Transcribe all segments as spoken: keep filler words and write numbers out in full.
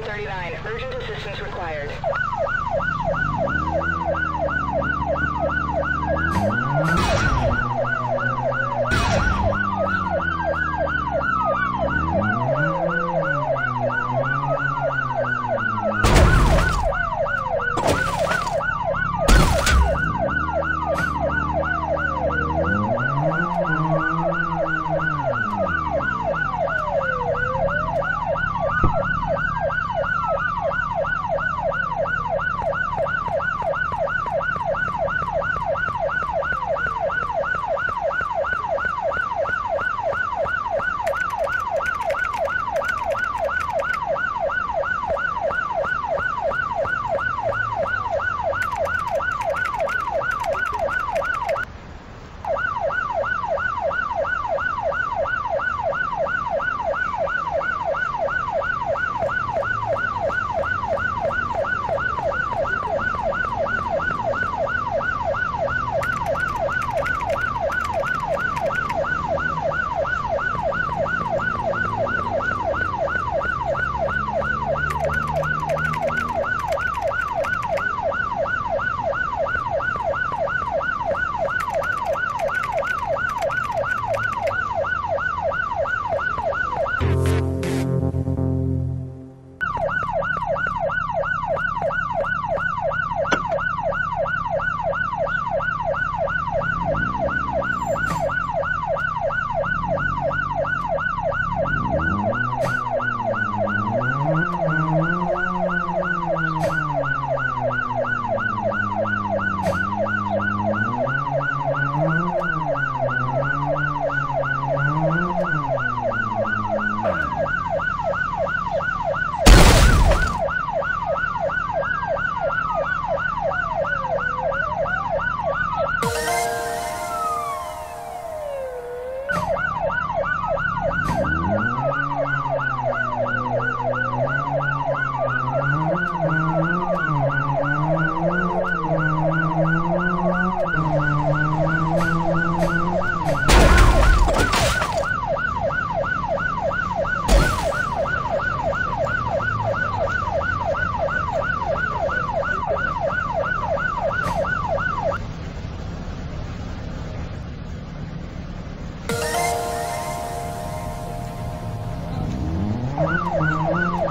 one thirty-nine. Urgent assistance required.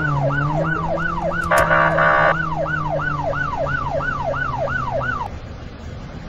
Oh,